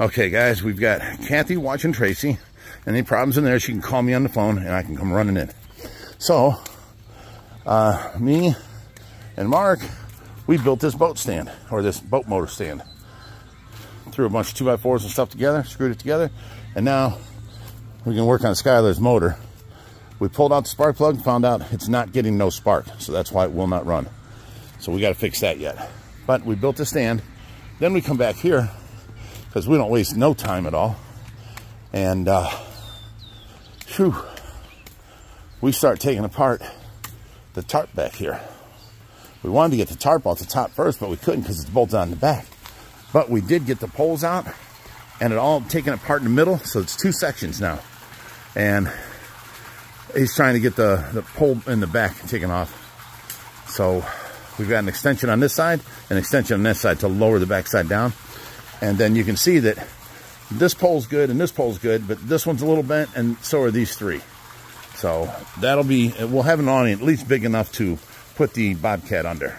Okay, guys, we've got Kathy watching Tracy. Any problems in there, she can call me on the phone, and I can come running in. So, me and Mark, we built this boat stand, or this boat motor stand. Threw a bunch of 2x4s and stuff together, screwed it together, and now we can work on Skyler's motor. We pulled out the spark plug, found out it's not getting no spark, so that's why it will not run. So we got to fix that yet. But we built the stand. Then we come back here, because we don't waste no time at all. And, whew, we start taking apart the tarp back here. We wanted to get the tarp off the top first, but we couldn't because it's bolted on the back. But we did get the poles out and it all taken apart in the middle. So it's two sections now. And he's trying to get the pole in the back taken off. So we've got an extension on this side, an extension on this side to lower the back side down. And then you can see that this pole's good and this pole's good, but this one's a little bent, and so are these three. So that'll be, we'll have an awning at least big enough to put the Bobcat under.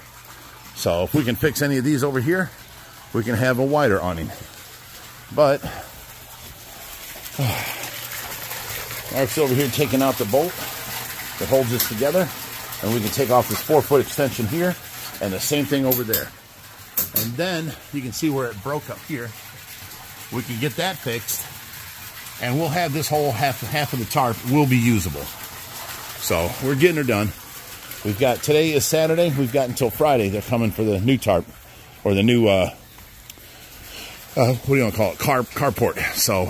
So if we can fix any of these over here, we can have a wider awning. But Mark's over here taking out the bolt that holds this together, and we can take off this 4-foot extension here and the same thing over there. And then you can see where it broke up here. We can get that fixed, and we'll have this whole half of the tarp will be usable. So we're getting her done. We've got, today is Saturday. We've got until Friday. They're coming for the new tarp, or the new, what do you want to call it? Carport. So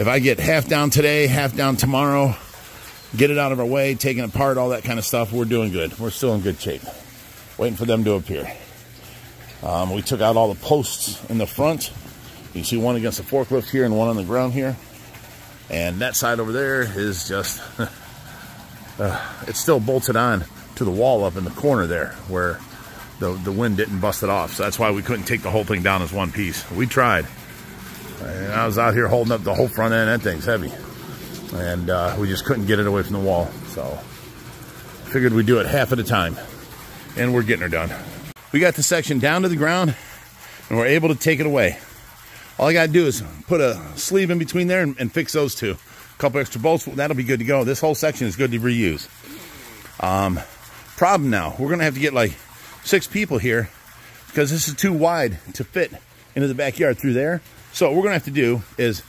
if I get half down today, half down tomorrow, get it out of our way, taking apart, all that kind of stuff, we're doing good. We're still in good shape. Waiting for them to appear. We took out all the posts in the front. You see one against the forklift here and one on the ground here. And that side over there is just, it's still bolted on to the wall up in the corner there where the wind didn't bust it off. So that's why we couldn't take the whole thing down as one piece. We tried. And I was out here holding up the whole front end. That thing's heavy. And we just couldn't get it away from the wall. So figured we'd do it half at a time. And we're getting her done. We got the section down to the ground, and we're able to take it away. All I got to do is put a sleeve in between there and fix those two. A couple extra bolts, that'll be good to go. This whole section is good to reuse. Problem now, we're going to have to get like 6 people here because this is too wide to fit into the backyard through there. So what we're going to have to do is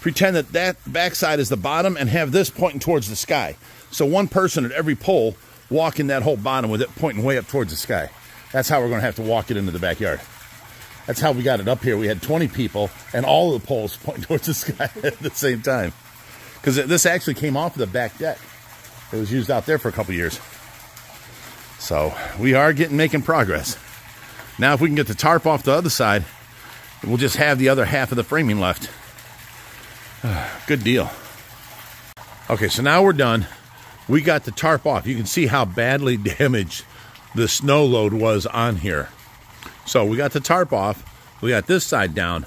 pretend that that backside is the bottom and have this pointing towards the sky. So one person at every pole walking that whole bottom with it pointing way up towards the sky. That's how we're going to have to walk it into the backyard. That's how we got it up here. We had 20 people and all of the poles pointing towards the sky at the same time. Because this actually came off of the back deck. It was used out there for a couple years. So we are making progress. Now if we can get the tarp off the other side, we'll just have the other half of the framing left. Good deal. Okay, so now we're done. We got the tarp off. You can see how badly damaged the snow load was on here. So we got the tarp off. We got this side down.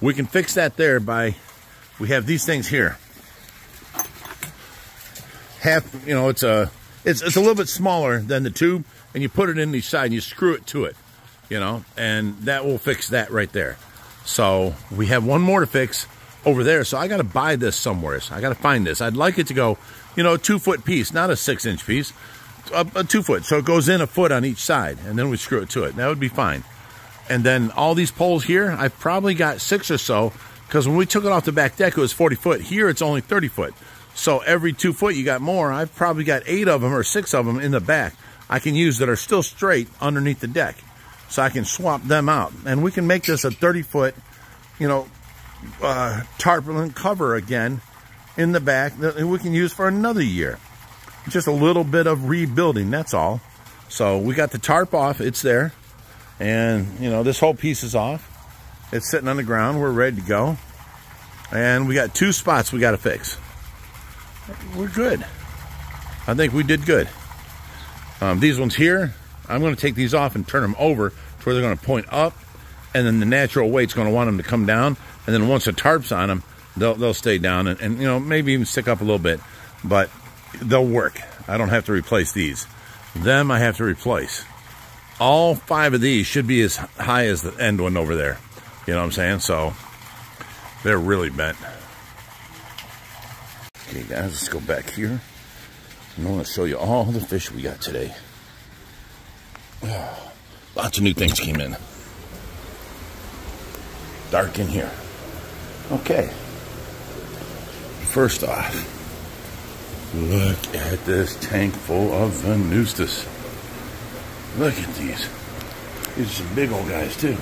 We can fix that there by, we have these things here. Half, you know, it's a little bit smaller than the tube, and you put it in each side and you screw it to it, you know, and that will fix that right there. So we have one more to fix over there. So I got to buy this somewhere. So I got to find this. I'd like it to go, you know, a 2-foot piece, not a 6-inch piece. A 2-foot, so it goes in a foot on each side, and then we screw it to it. That would be fine. And then all these poles here, I've probably got 6 or so, because when we took it off the back deck, it was 40 foot. Here, it's only 30 foot. So every 2 foot, you got more. I've probably got 8 of them or 6 of them in the back I can use that are still straight underneath the deck. So I can swap them out. And we can make this a 30-foot, you know, tarpaulin cover again in the back that we can use for another year. Just a little bit of rebuilding, that's all. So we got the tarp off, it's there. And, you know, this whole piece is off. It's sitting on the ground, we're ready to go. And we got 2 spots we gotta fix. We're good. I think we did good. These ones here, I'm gonna take these off and turn them over to where they're gonna point up, and then the natural weight's gonna want them to come down, and then once the tarp's on them, they'll stay down and you know, maybe even stick up a little bit. But they'll work. I don't have to replace these. Them I have to replace. All 5 of these should be as high as the end one over there. You know what I'm saying? So They're really bent. Okay guys, let's go back here. I'm going to show you all the fish we got today. Lots of new things came in. Dark in here. Okay. First off, look at this tank full of venustus. Look at these. These are some big old guys too.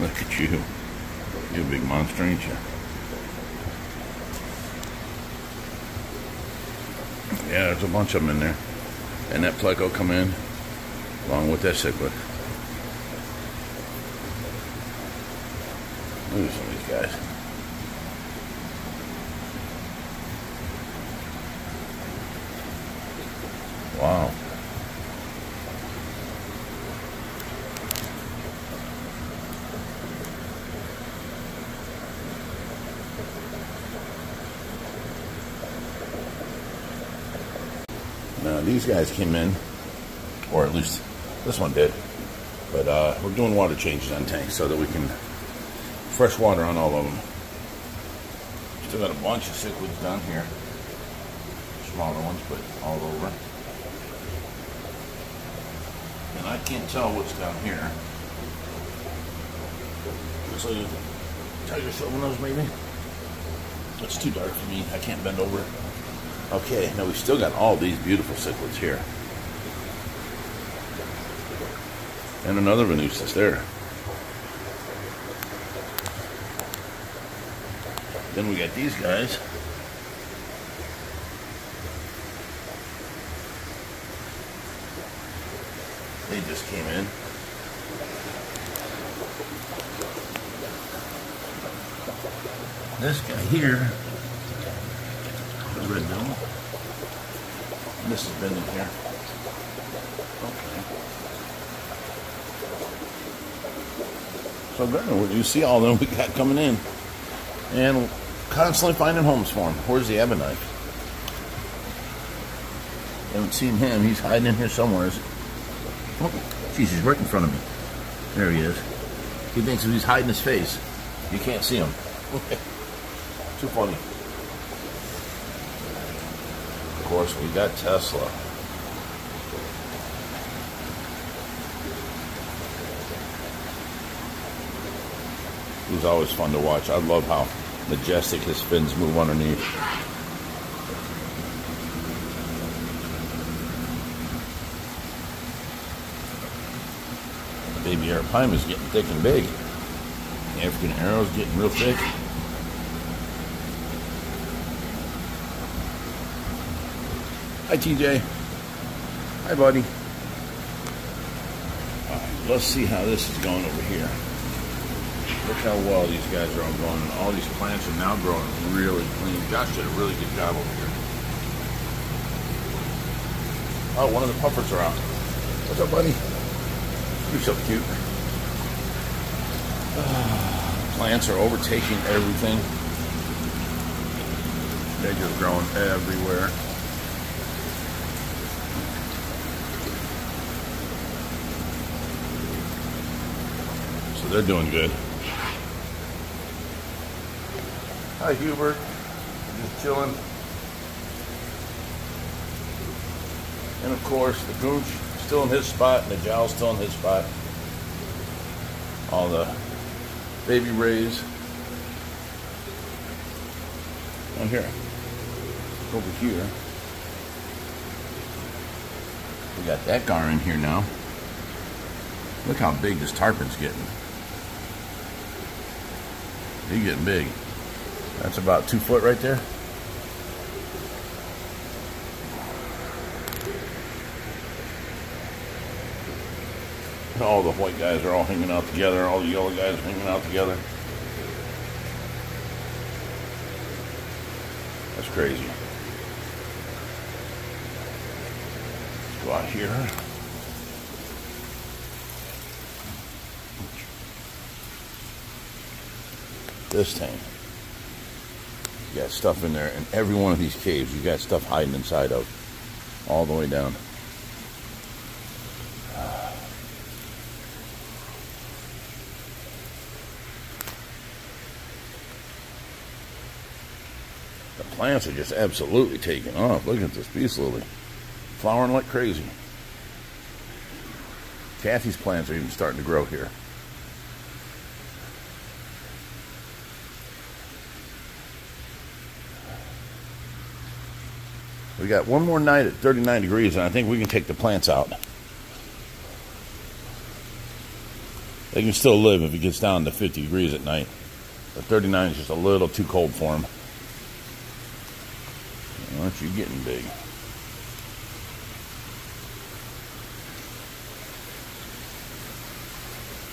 Look at you. You're a big monster, ain't you? Yeah, there's a bunch of them in there. And that pleco come in along with that cichlid. Look at some of these guys. Wow. Now these guys came in, or at least this one did, but we're doing water changes on tanks so that we can fresh water on all of them. Still got a bunch of cichlids down here, smaller ones, but all over. And I can't tell what's down here. Looks like a tiger shovelnose maybe. It's too dark for me. I can't bend over. Okay, now we still got all these beautiful cichlids here. And another venustus there. Then we got these guys. They just came in. This guy here. Red dome. And this has been in here. Okay. So Gardner, you see all them we got coming in. And constantly finding homes for them. Where's the ebony? Haven't seen him. He's hiding in here somewhere. Oh, geez, he's right in front of me. There he is. He thinks he's hiding his face. You can't see him. Too funny. Of course, we got Tesla. He's always fun to watch. I love how majestic his fins move underneath. The baby arapaima is getting thick and big. The African arrows getting real thick. Hi, TJ. Hi, buddy. All right, let's see how this is going over here. Look how well these guys are all growing. All these plants are now growing really clean. Josh did a really good job over here. Oh, one of the puffers are out. What's up, buddy? You're so cute. Plants are overtaking everything. They're just growing everywhere. They're doing good. Hi, Hubert. Just chilling. And of course, the gooch still in his spot, and the jowl still in his spot. All the baby rays. And here, over here, we got that gar in here now. Look how big this tarpon's getting. He's getting big. That's about 2 foot right there. All the white guys are all hanging out together. All the yellow guys are hanging out together. That's crazy. Let's go out here. This tank, you got stuff in there, and every one of these caves you got stuff hiding inside of, all the way down. The plants are just absolutely taking off. Look at this peace lily. Flowering like crazy. Kathy's plants are even starting to grow here. We got one more night at 39 degrees, and I think we can take the plants out. They can still live if it gets down to 50 degrees at night. But 39 is just a little too cold for them. Aren't you getting big?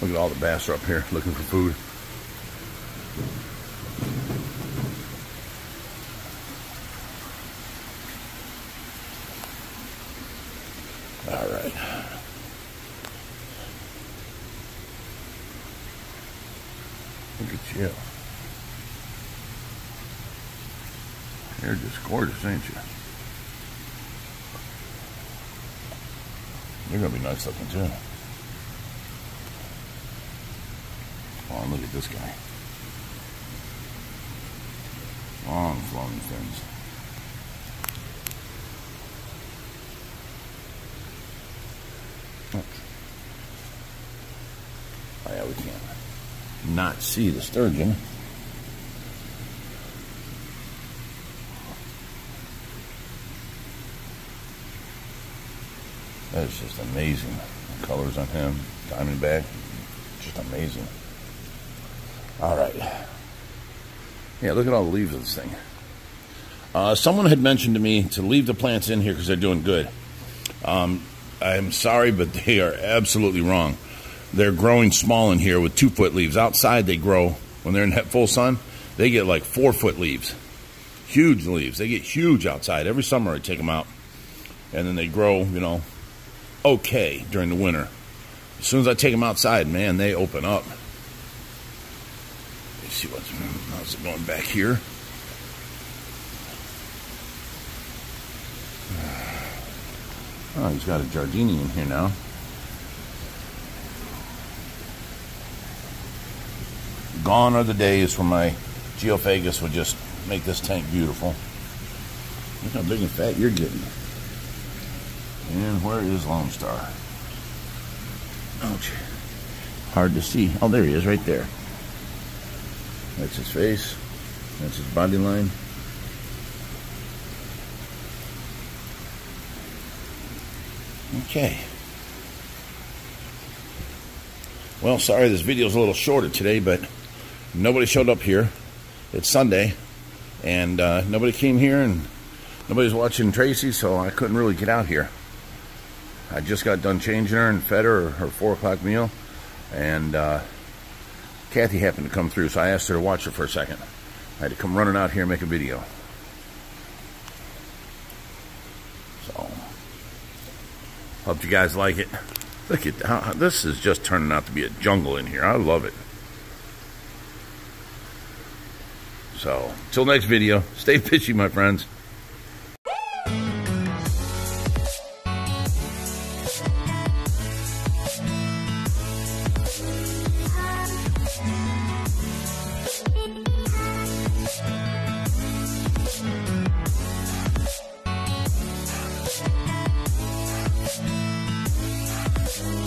Look at all the bass are up here looking for food. All right. Look at you. You're just gorgeous, ain't you? You're going to be nice looking, too. Oh, look at this guy. Long, flowing fins. Oh, yeah, we can't not see the sturgeon. That's just amazing. The colors on him, diamondback, just amazing. All right. Yeah, look at all the leaves of this thing. Someone had mentioned to me to leave the plants in here because they're doing good. I'm sorry, but they are absolutely wrong. They're growing small in here with 2-foot leaves. Outside they grow, when they're in that full sun, they get like 4-foot leaves. Huge leaves. They get huge outside. Every summer I take them out. And then they grow, you know, okay during the winter. As soon as I take them outside, man, they open up. Let's see how's it going back here. Oh, he's got a Jardini in here now. Gone are the days when my Geophagus would just make this tank beautiful. Look how big and fat you're getting. And where is Lone Star? Ouch. Hard to see. Oh, there he is right there. That's his face. That's his body line. Okay. Well, sorry this video's a little shorter today, but nobody showed up here. It's Sunday, and nobody came here, and nobody's watching Tracy, so I couldn't really get out here. I just got done changing her and fed her her 4 o'clock meal, and Kathy happened to come through, so I asked her to watch her for a second. I had to come running out here and make a video. So, hope you guys like it. Look at how this is just turning out to be a jungle in here. I love it. So, till next video, stay fishy, my friends.